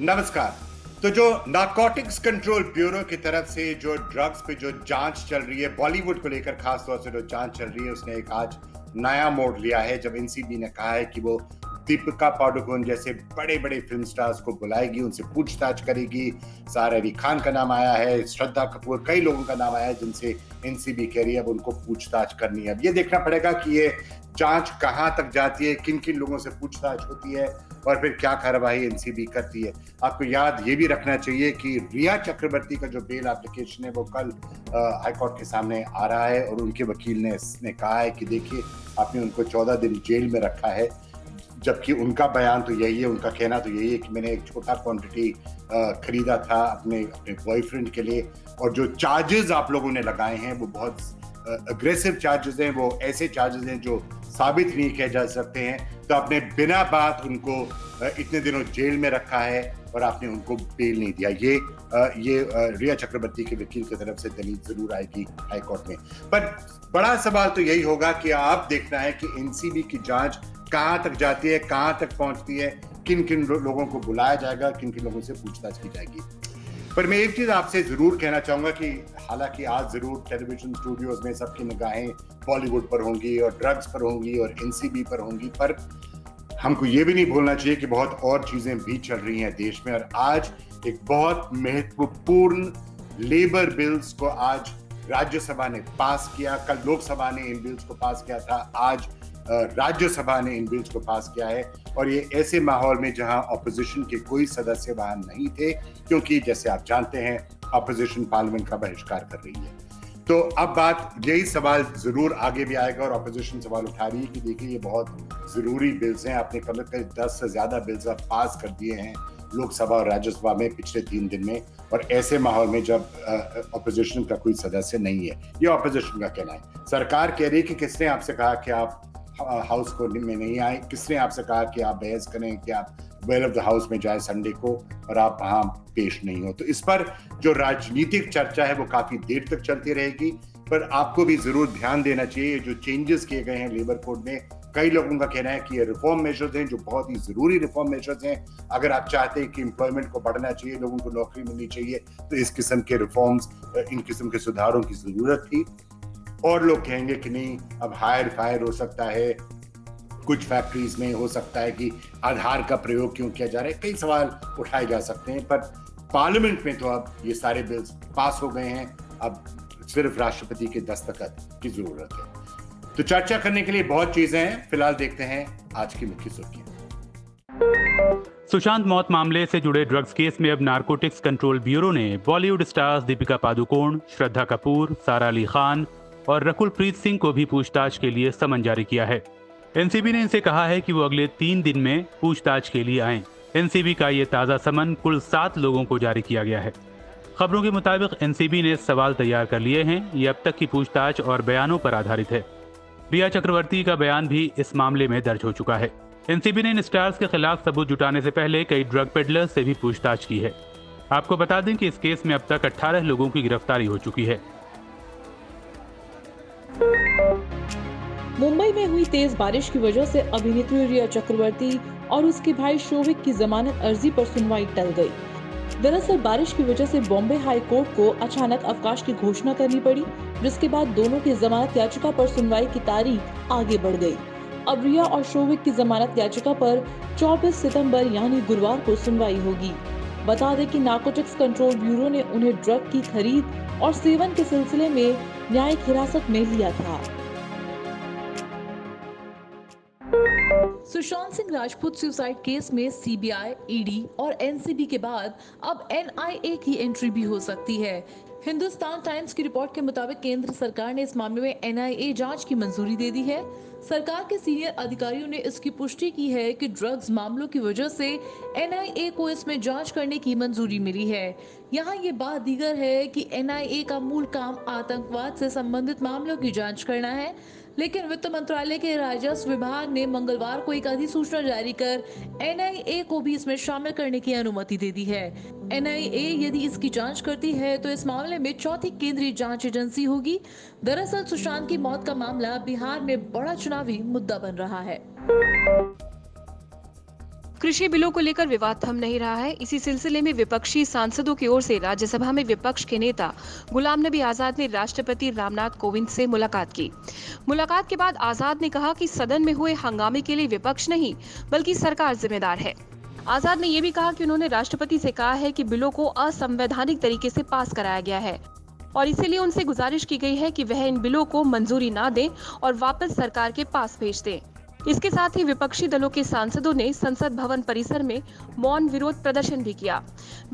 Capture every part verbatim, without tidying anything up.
नमस्कार। तो जो नार्कोटिक्स कंट्रोल ब्यूरो की तरफ से जो ड्रग्स पे जो जांच चल रही है, बॉलीवुड को लेकर खास तौर से जो जांच चल रही है, उसने एक आज नया मोड़ लिया है जब एनसीबी ने कहा है कि वो दीपिका पादुकोण जैसे बड़े बड़े फिल्म स्टार्स को बुलाएगी, उनसे पूछताछ करेगी। सारा अली खान का नाम आया है, श्रद्धा कपूर, कई लोगों का नाम आया है जिनसे एनसीबी कह रही है अब उनको पूछताछ करनी है। अब ये देखना पड़ेगा कि ये जांच कहां तक जाती है, किन किन लोगों से पूछताछ होती है और फिर क्या कार्रवाई एनसीबी करती है। आपको याद ये भी रखना चाहिए कि रिया चक्रवर्ती का जो बेल एप्लीकेशन है वो कल हाईकोर्ट के सामने आ रहा है और उनके वकील ने इसने कहा है कि देखिए, आपने उनको चौदह दिन जेल में रखा है, जबकि उनका बयान तो यही है, उनका कहना तो यही है कि मैंने एक छोटा क्वांटिटी खरीदा था अपने अपने बॉयफ्रेंड के लिए, और जो चार्जेस आप लोगों ने लगाए हैं वो बहुत अग्रेसिव चार्जेस हैं, वो ऐसे चार्जेस हैं जो साबित नहीं किए जा सकते हैं। तो आपने बिना बात उनको इतने दिनों जेल में रखा है और आपने उनको बेल नहीं दिया। ये ये रिया चक्रवर्ती के वकील की तरफ से दलील जरूर आएगी हाईकोर्ट में, पर बड़ा सवाल तो यही होगा कि आप देखना है कि एनसीबी की जांच कहाँ तक जाती है, कहाँ तक पहुँचती है, किन किन लोगों को बुलाया जाएगा, किन किन लोगों से पूछताछ की जाएगी। पर मैं एक चीज़ आपसे ज़रूर कहना चाहूँगा कि हालांकि आज ज़रूर टेलीविजन स्टूडियोज़ में सबकी निगाहें बॉलीवुड पर होंगी और ड्रग्स पर होंगी और एनसीबी पर होंगी, पर हमको ये भी नहीं भूलना चाहिए कि बहुत और चीज़ें भी चल रही हैं देश में। और आज एक बहुत महत्वपूर्ण लेबर बिल्स को आज राज्यसभा ने पास किया। कल लोकसभा ने इन बिल्स को पास किया था, आज राज्यसभा ने इन बिल्स को पास किया है। और ये ऐसे माहौल में जहां ऑपोजिशन के कोई सदस्य वहां नहीं थे, क्योंकि जैसे आप जानते हैं ऑपोजिशन पार्लियामेंट का बहिष्कार कर रही है। तो अब बात यही सवाल जरूर आगे भी आएगा और ऑपोजिशन सवाल उठा रही है कि देखिए ये बहुत ज़रूरी बिल्स हैं, आपने कम से कम दस से ज़्यादा बिल्स आप पास कर दिए हैं लोकसभा और राज्यसभा में पिछले तीन दिन में, और ऐसे माहौल में जब ऑपोजिशन का कोई सदस्य नहीं है। ये ऑपोजिशन का कहना है। सरकार कह रही है कि किसने आपसे कहा कि आप हाउस को में नहीं आए, किसने आपसे कहा कि आप बहस करें, कि आप वेल ऑफ द हाउस में जाए संडे को और आप वहाँ पेश नहीं हो। तो इस पर जो राजनीतिक चर्चा है वो काफ़ी देर तक चलती रहेगी, पर आपको भी ज़रूर ध्यान देना चाहिए जो चेंजेस किए गए हैं लेबर कोड में। कई लोगों का कहना है कि ये रिफॉर्म मेजर्स हैं जो बहुत ही ज़रूरी रिफॉर्म मेजर्स हैं। अगर आप चाहते हैं कि एम्प्लॉयमेंट को बढ़ना चाहिए, लोगों को नौकरी मिलनी चाहिए, तो इस किस्म के रिफॉर्म्स, इन किस्म के सुधारों की ज़रूरत थी। और लोग कहेंगे कि नहीं, अब हायर फायर हो सकता है, कुछ फैक्ट्रीज में हो सकता है कि आधार का प्रयोग क्यों किया जा रहा है। कई सवाल उठाए जा सकते हैं, पर पार्लियामेंट में तो अब ये सारे बिल्स पास हो गए हैं, अब सिर्फ राष्ट्रपति के दस्तखत की जरूरत है। तो चर्चा करने के लिए बहुत चीजें हैं। फिलहाल देखते हैं आज की मुख्य सुर्खियां। सुशांत मौत मामले से जुड़े ड्रग्स केस में अब नार्कोटिक्स कंट्रोल ब्यूरो ने बॉलीवुड स्टार्स दीपिका पादुकोण, श्रद्धा कपूर, सारा अली खान और रकुल प्रीत सिंह को भी पूछताछ के लिए समन जारी किया है। एनसीबी ने इनसे कहा है कि वो अगले तीन दिन में पूछताछ के लिए आएं। एनसीबी का ये ताज़ा समन कुल सात लोगों को जारी किया गया है। खबरों के मुताबिक एनसीबी ने सवाल तैयार कर लिए हैं। ये अब तक की पूछताछ और बयानों पर आधारित है। रिया चक्रवर्ती का बयान भी इस मामले में दर्ज हो चुका है। एनसीबी ने इन स्टार्स के खिलाफ सबूत जुटाने से पहले कई ड्रग पेडलर्स से भी पूछताछ की है। आपको बता दें कि इस केस में अब तक अट्ठारह लोगों की गिरफ्तारी हो चुकी है। मुंबई में हुई तेज बारिश की वजह से अभिनेत्री रिया चक्रवर्ती और उसके भाई शोविक की जमानत अर्जी पर सुनवाई टल गई। दरअसल बारिश की वजह से बॉम्बे हाई कोर्ट को अचानक अवकाश की घोषणा करनी पड़ी, जिसके बाद दोनों की जमानत याचिका पर सुनवाई की तारीख आगे बढ़ गई। अब रिया और शोविक की जमानत याचिका पर चौबीस सितंबर यानी गुरुवार को सुनवाई होगी। बता दें कि नार्कोटिक्स कंट्रोल ब्यूरो ने उन्हें ड्रग की खरीद और सेवन के सिलसिले में न्यायिक हिरासत में लिया था। सुशांत सिंह राजपूत सुसाइड केस में सीबीआई, ईडी और एनसीबी के बाद अब एनआईए की एंट्री भी हो सकती है। हिंदुस्तान टाइम्स की रिपोर्ट के मुताबिक केंद्र सरकार ने इस मामले में एनआईए जांच की मंजूरी दे दी है। सरकार के सीनियर अधिकारियों ने इसकी पुष्टि की है कि ड्रग्स मामलों की वजह से एनआईए को इसमें जांच करने की मंजूरी मिली है। यहाँ ये बात दीगर है कि एनआईए का मूल काम आतंकवाद से संबंधित मामलों की जांच करना है, लेकिन वित्त मंत्रालय के राजस्व विभाग ने मंगलवार को एक अधिसूचना जारी कर एनआईए को भी इसमें शामिल करने की अनुमति दे दी है। एनआईए यदि इसकी जांच करती है तो इस मामले में चौथी केंद्रीय जांच एजेंसी होगी। दरअसल सुशांत की मौत का मामला बिहार में बड़ा चुनावी मुद्दा बन रहा है। कृषि बिलों को लेकर विवाद थम नहीं रहा है। इसी सिलसिले में विपक्षी सांसदों की ओर से राज्यसभा में विपक्ष के नेता गुलाम नबी आजाद ने राष्ट्रपति रामनाथ कोविंद से मुलाकात की। मुलाकात के बाद आजाद ने कहा कि सदन में हुए हंगामे के लिए विपक्ष नहीं बल्कि सरकार जिम्मेदार है। आजाद ने यह भी कहा कि उन्होंने राष्ट्रपति से कहा है कि बिलों को असंवैधानिक तरीके से पास कराया गया है और इसीलिए उनसे गुजारिश की गई है कि वह इन बिलों को मंजूरी ना दें और वापस सरकार के पास भेज दें। इसके साथ ही विपक्षी दलों के सांसदों ने संसद भवन परिसर में मौन विरोध प्रदर्शन भी किया।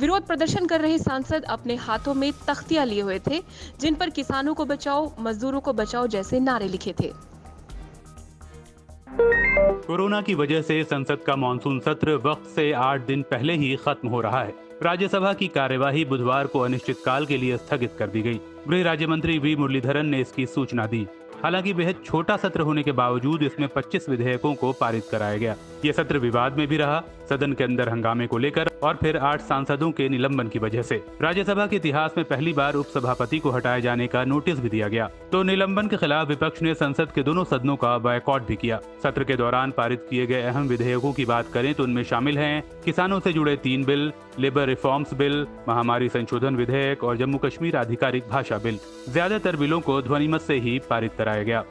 विरोध प्रदर्शन कर रहे सांसद अपने हाथों में तख्तियां लिए हुए थे, जिन पर किसानों को बचाओ, मजदूरों को बचाओ जैसे नारे लिखे थे। कोरोना की वजह से संसद का मानसून सत्र वक्त से आठ दिन पहले ही खत्म हो रहा है। राज्यसभा की कार्यवाही बुधवार को अनिश्चितकाल के लिए स्थगित कर दी गई। गृह राज्य मंत्री वी मुरलीधरन ने इसकी सूचना दी। हालांकि बेहद छोटा सत्र होने के बावजूद इसमें पच्चीस विधेयकों को पारित कराया गया। ये सत्र विवाद में भी रहा, सदन के अंदर हंगामे को लेकर और फिर आठ सांसदों के निलंबन की वजह से। राज्यसभा के इतिहास में पहली बार उपसभापति को हटाए जाने का नोटिस भी दिया गया। तो निलंबन के खिलाफ विपक्ष ने संसद के दोनों सदनों का बॉयकॉट भी किया। सत्र के दौरान पारित किए गए अहम विधेयकों की बात करें तो उनमें शामिल है किसानों से जुड़े तीन बिल, लेबर रिफॉर्म्स बिल, महामारी संशोधन विधेयक और जम्मू कश्मीर आधिकारिक भाषा बिल। ज्यादातर बिलों को ध्वनिमत से ही पारित कराया गया।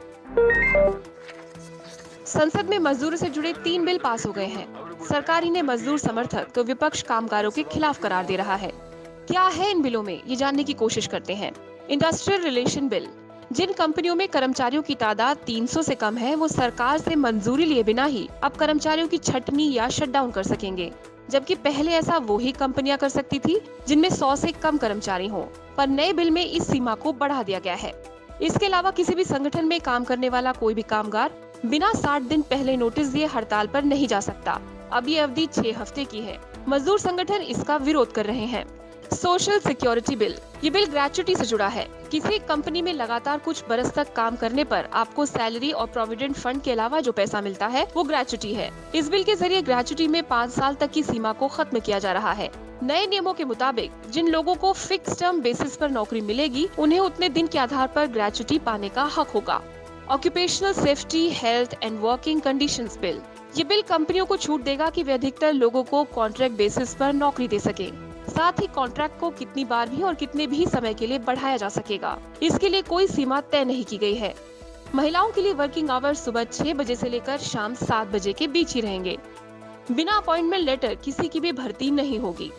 संसद में मजदूरों से जुड़े तीन बिल पास हो गए हैं। सरकार इन्हें मजदूर समर्थक तो विपक्ष कामगारों के खिलाफ करार दे रहा है। क्या है इन बिलों में, ये जानने की कोशिश करते हैं। इंडस्ट्रियल रिलेशन बिल, जिन कंपनियों में कर्मचारियों की तादाद तीन सौ से कम है वो सरकार से मंजूरी लिए बिना ही अब कर्मचारियों की छटनी या शटडाउन कर सकेंगे, जबकि पहले ऐसा वो ही कंपनियां कर सकती थी जिनमें सौ से कम कर्मचारी हों। पर नए बिल में इस सीमा को बढ़ा दिया गया है। इसके अलावा किसी भी संगठन में काम करने वाला कोई भी कामगार बिना साठ दिन पहले नोटिस दिए हड़ताल पर नहीं जा सकता। अब ये अवधि छह हफ्ते की है। मजदूर संगठन इसका विरोध कर रहे हैं। सोशल सिक्योरिटी बिल, ये बिल ग्रेच्युटी से जुड़ा है। किसी कंपनी में लगातार कुछ बरस तक काम करने पर आपको सैलरी और प्रोविडेंट फंड के अलावा जो पैसा मिलता है वो ग्रेच्युटी है। इस बिल के जरिए ग्रेच्युटी में पाँच साल तक की सीमा को खत्म किया जा रहा है। नए नियमों के मुताबिक जिन लोगों को फिक्स टर्म बेसिस पर नौकरी मिलेगी उन्हें उतने दिन के आधार पर ग्रेच्युटी पाने का हक होगा। Occupational safety, health and working conditions bill, ये बिल कंपनियों को छूट देगा कि वे अधिकतर लोगों को कॉन्ट्रैक्ट बेसिस पर नौकरी दे सके। साथ ही कॉन्ट्रैक्ट को कितनी बार भी और कितने भी समय के लिए बढ़ाया जा सकेगा, इसके लिए कोई सीमा तय नहीं की गई है। महिलाओं के लिए वर्किंग आवर्स सुबह छह बजे से लेकर शाम सात बजे के बीच ही रहेंगे। बिना अपॉइंटमेंट लेटर किसी की भी भर्ती नहीं होगी।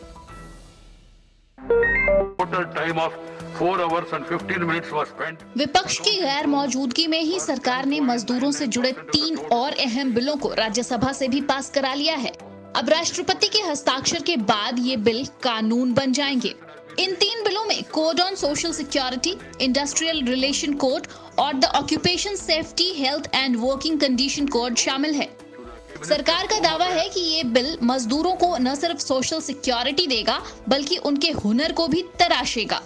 विपक्ष की गैर मौजूदगी में ही सरकार ने मजदूरों से जुड़े तीन और अहम बिलों को राज्यसभा से भी पास करा लिया है। अब राष्ट्रपति के हस्ताक्षर के बाद ये बिल कानून बन जाएंगे। इन तीन बिलों में code on social security, industrial relation code और the occupation safety, health and working condition code शामिल है। सरकार का दावा है कि ये बिल मजदूरों को न सिर्फ सोशल सिक्योरिटी देगा बल्कि उनके हुनर को भी तराशेगा।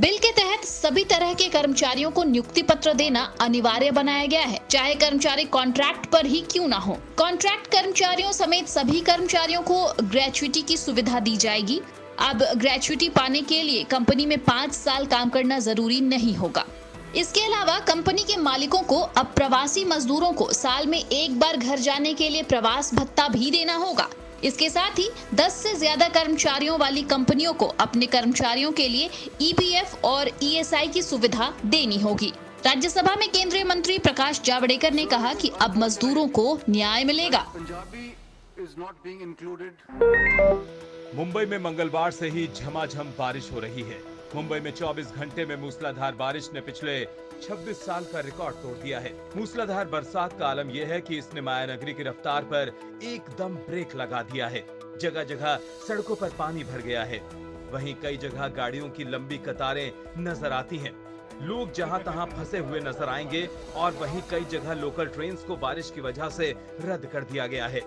बिल के तहत सभी तरह के कर्मचारियों को नियुक्ति पत्र देना अनिवार्य बनाया गया है, चाहे कर्मचारी कॉन्ट्रैक्ट पर ही क्यों ना हो। कॉन्ट्रैक्ट कर्मचारियों समेत सभी कर्मचारियों को ग्रेच्युटी की सुविधा दी जाएगी। अब ग्रेच्युटी पाने के लिए कंपनी में पाँच साल काम करना जरूरी नहीं होगा। इसके अलावा कंपनी के मालिकों को अब प्रवासी मजदूरों को साल में एक बार घर जाने के लिए प्रवास भत्ता भी देना होगा। इसके साथ ही दस से ज्यादा कर्मचारियों वाली कंपनियों को अपने कर्मचारियों के लिए ई पी एफ और ई एस आई की सुविधा देनी होगी। राज्यसभा में केंद्रीय मंत्री प्रकाश जावड़ेकर ने कहा कि अब मजदूरों को न्याय मिलेगा। मुंबई में मंगलवार से ही झमाझम बारिश हो रही है। मुंबई में चौबीस घंटे में मूसलाधार बारिश ने पिछले छब्बीस साल का रिकॉर्ड तोड़ दिया है। मूसलाधार बरसात का आलम यह है कि इसने माया नगरी की रफ्तार पर एकदम ब्रेक लगा दिया है। जगह जगह सड़कों पर पानी भर गया है, वहीं कई जगह गाड़ियों की लंबी कतारें नजर आती हैं। लोग जहां तहां फंसे हुए नजर आएंगे और वहीं कई जगह लोकल ट्रेन को बारिश की वजह से रद्द कर दिया गया है।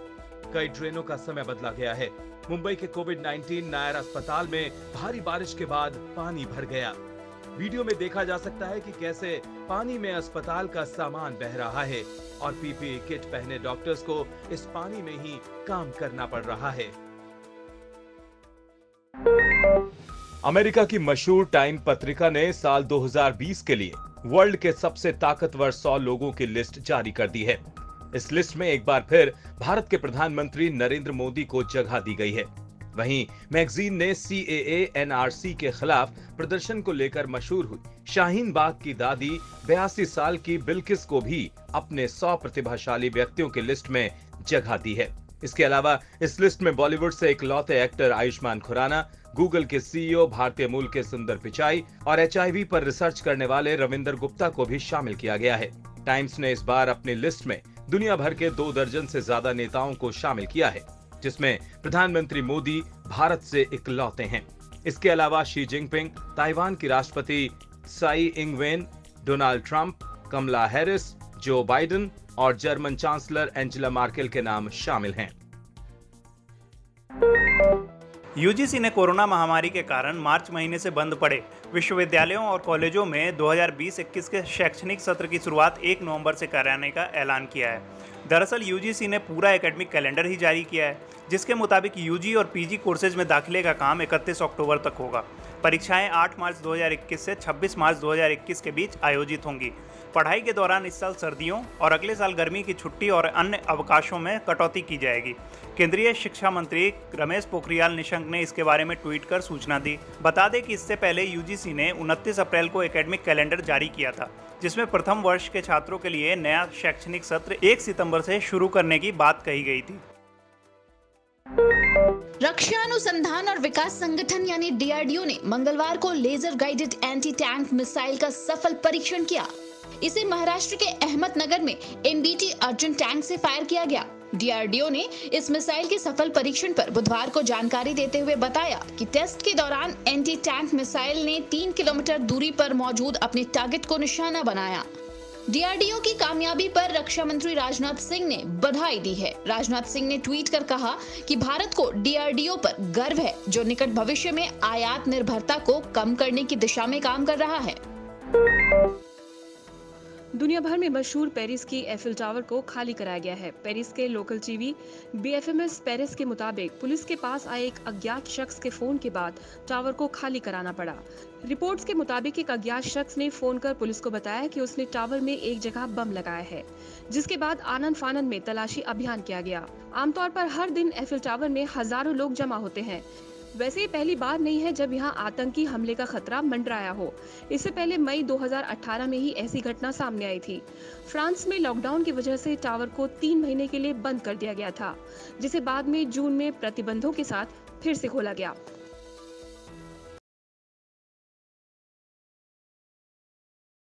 कई ट्रेनों का समय बदला गया है। मुंबई के कोविड उन्नीस नायर अस्पताल में भारी बारिश के बाद पानी भर गया। वीडियो में देखा जा सकता है कि कैसे पानी में अस्पताल का सामान बह रहा है और पी पी ई किट पहने डॉक्टर्स को इस पानी में ही काम करना पड़ रहा है। अमेरिका की मशहूर टाइम पत्रिका ने साल दो हजार बीस के लिए वर्ल्ड के सबसे ताकतवर सौ लोगों की लिस्ट जारी कर दी है। इस लिस्ट में एक बार फिर भारत के प्रधानमंत्री नरेंद्र मोदी को जगह दी गई है। वहीं मैगजीन ने सी ए ए एन आर सी के खिलाफ प्रदर्शन को लेकर मशहूर हुई शाहीन बाग की दादी बयासी साल की बिल्किस को भी अपने सौ प्रतिभाशाली व्यक्तियों के लिस्ट में जगह दी है। इसके अलावा इस लिस्ट में बॉलीवुड से इकलौते एक्टर आयुष्मान खुराना, गूगल के सी ई ओ भारतीय मूल के सुंदर पिचाई और एच आई वी पर रिसर्च करने वाले रविंदर गुप्ता को भी शामिल किया गया है। टाइम्स ने इस बार अपनी लिस्ट में दुनिया भर के दो दर्जन से ज्यादा नेताओं को शामिल किया है, जिसमें प्रधानमंत्री मोदी भारत से इकलौते हैं। इसके अलावा शी जिनपिंग, ताइवान की राष्ट्रपति Tsai Ingwen, Donald Trump, Kamala Harris, Joe Biden और जर्मन चांसलर एंजेला मार्केल के नाम शामिल हैं। यू जी सी ने कोरोना महामारी के कारण मार्च महीने से बंद पड़े विश्वविद्यालयों और कॉलेजों में दो हज़ार बीस इक्कीस के शैक्षणिक सत्र की शुरुआत एक नवंबर से कराने का ऐलान किया है। दरअसल यू जी सी ने पूरा एकेडमिक कैलेंडर ही जारी किया है, जिसके मुताबिक यू जी और पी जी कोर्सेज में दाखिले का काम इकतीस अक्टूबर तक होगा। परीक्षाएं आठ मार्च दो हज़ार इक्कीस से छब्बीस मार्च दो हज़ार इक्कीस के बीच आयोजित होंगी। पढ़ाई के दौरान इस साल सर्दियों और अगले साल गर्मी की छुट्टी और अन्य अवकाशों में कटौती की जाएगी। केंद्रीय शिक्षा मंत्री रमेश पोखरियाल निशंक ने इसके बारे में ट्वीट कर सूचना दी। बता दें कि इससे पहले यू जी सी ने उनतीस अप्रैल को एकेडमिक कैलेंडर जारी किया था, जिसमें प्रथम वर्ष के छात्रों के लिए नया शैक्षणिक सत्र एक सितंबर से शुरू करने की बात कही गई थी। रक्षा अनुसंधान और विकास संगठन यानी डी आर डी ओ ने मंगलवार को laser guided anti tank missile का सफल परीक्षण किया। इसे महाराष्ट्र के अहमदनगर में M B T Arjun tank से फायर किया गया। डी आर डी ओ ने इस मिसाइल के सफल परीक्षण पर बुधवार को जानकारी देते हुए बताया कि टेस्ट के दौरान एंटी टैंक मिसाइल ने तीन किलोमीटर दूरी पर मौजूद अपने टारगेट को निशाना बनाया। डी आर डी ओ की कामयाबी पर रक्षा मंत्री राजनाथ सिंह ने बधाई दी है। राजनाथ सिंह ने ट्वीट कर कहा कि भारत को डी आर डी ओ पर गर्व है, जो निकट भविष्य में आयात निर्भरता को कम करने की दिशा में काम कर रहा है। दुनिया भर में मशहूर पेरिस की एफिल टावर को खाली कराया गया है। पेरिस के local TV B F M S Paris के मुताबिक पुलिस के पास आए एक अज्ञात शख्स के फोन के बाद टावर को खाली कराना पड़ा। रिपोर्ट्स के मुताबिक एक अज्ञात शख्स ने फोन कर पुलिस को बताया कि उसने टावर में एक जगह बम लगाया है, जिसके बाद आनन फानन में तलाशी अभियान किया गया। आमतौर पर हर दिन एफिल टावर में हजारों लोग जमा होते हैं। वैसे ये पहली बार नहीं है जब यहाँ आतंकी हमले का खतरा मंडराया हो। इससे पहले मई दो हज़ार अठारह में ही ऐसी घटना सामने आई थी। फ्रांस में लॉकडाउन की वजह से टावर को तीन महीने के लिए बंद कर दिया गया था, जिसे बाद में जून में प्रतिबंधों के साथ फिर से खोला गया।